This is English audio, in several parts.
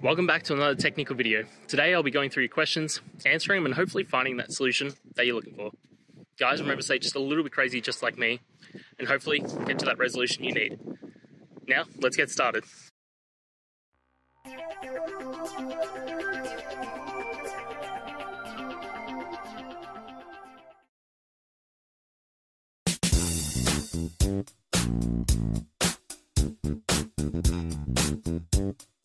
Welcome back to another technical video. Today I'll be going through your questions, answering them and hopefully finding that solution that you're looking for. Guys, remember to stay just a little bit crazy just like me and hopefully get to that resolution you need. Now, let's get started.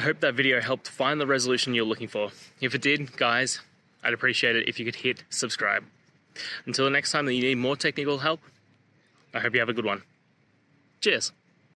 I hope that video helped find the resolution you're looking for. If it did, guys, I'd appreciate it if you could hit subscribe. Until the next time that you need more technical help, I hope you have a good one. Cheers.